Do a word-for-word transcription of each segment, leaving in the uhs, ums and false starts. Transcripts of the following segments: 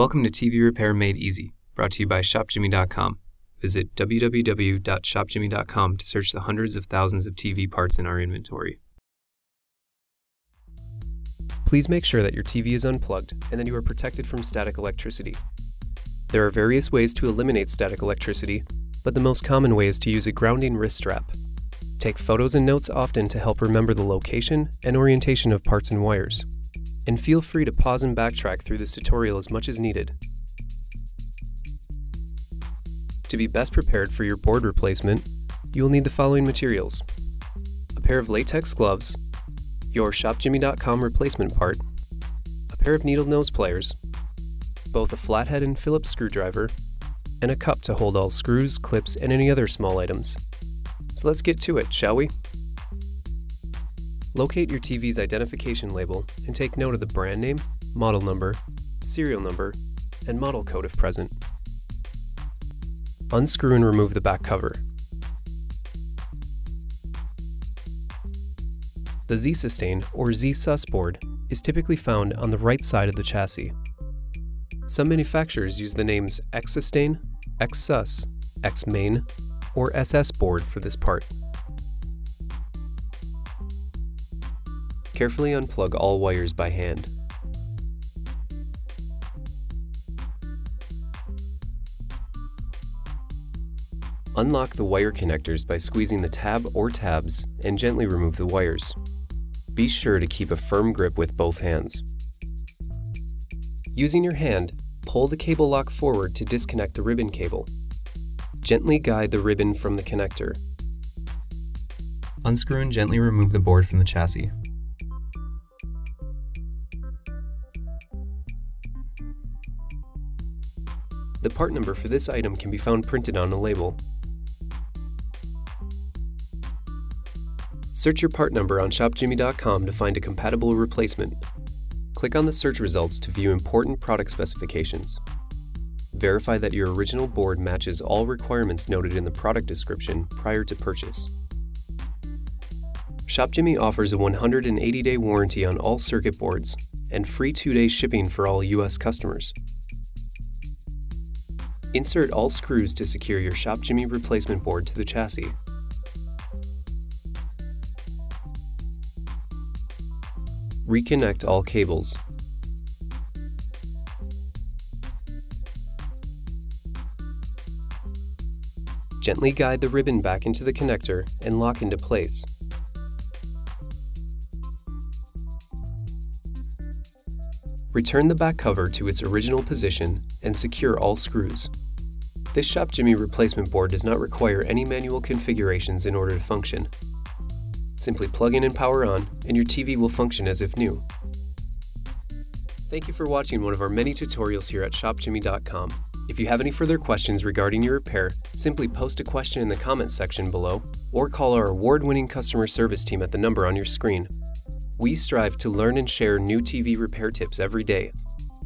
Welcome to T V Repair Made Easy, brought to you by Shop Jimmy dot com. Visit w w w dot shop jimmy dot com to search the hundreds of thousands of T V parts in our inventory. Please make sure that your T V is unplugged and that you are protected from static electricity. There are various ways to eliminate static electricity, but the most common way is to use a grounding wrist strap. Take photos and notes often to help remember the location and orientation of parts and wires. And feel free to pause and backtrack through this tutorial as much as needed. To be best prepared for your board replacement, you will need the following materials: a pair of latex gloves, your Shop Jimmy dot com replacement part, a pair of needle nose pliers, both a flathead and Phillips screwdriver, and a cup to hold all screws, clips, and any other small items. So let's get to it, shall we? Locate your T V's identification label and take note of the brand name, model number, serial number, and model code if present. Unscrew and remove the back cover. The Z-Sustain or Z-Sus board is typically found on the right side of the chassis. Some manufacturers use the names X-Sustain, X-Sus, X-Main, or S S board for this part. Carefully unplug all wires by hand. Unlock the wire connectors by squeezing the tab or tabs and gently remove the wires. Be sure to keep a firm grip with both hands. Using your hand, pull the cable lock forward to disconnect the ribbon cable. Gently guide the ribbon from the connector. Unscrew and gently remove the board from the chassis. The part number for this item can be found printed on the label. Search your part number on Shop Jimmy dot com to find a compatible replacement. Click on the search results to view important product specifications. Verify that your original board matches all requirements noted in the product description prior to purchase. ShopJimmy offers a one hundred eighty day warranty on all circuit boards and free two day shipping for all U S customers. Insert all screws to secure your ShopJimmy replacement board to the chassis. Reconnect all cables. Gently guide the ribbon back into the connector and lock into place. Return the back cover to its original position and secure all screws. This ShopJimmy replacement board does not require any manual configurations in order to function. Simply plug in and power on, and your T V will function as if new. Thank you for watching one of our many tutorials here at Shop Jimmy dot com. If you have any further questions regarding your repair, simply post a question in the comments section below or call our award-winning customer service team at the number on your screen. We strive to learn and share new T V repair tips every day.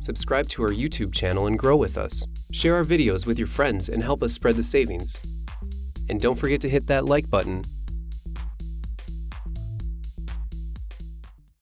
Subscribe to our YouTube channel and grow with us. Share our videos with your friends and help us spread the savings. And don't forget to hit that like button.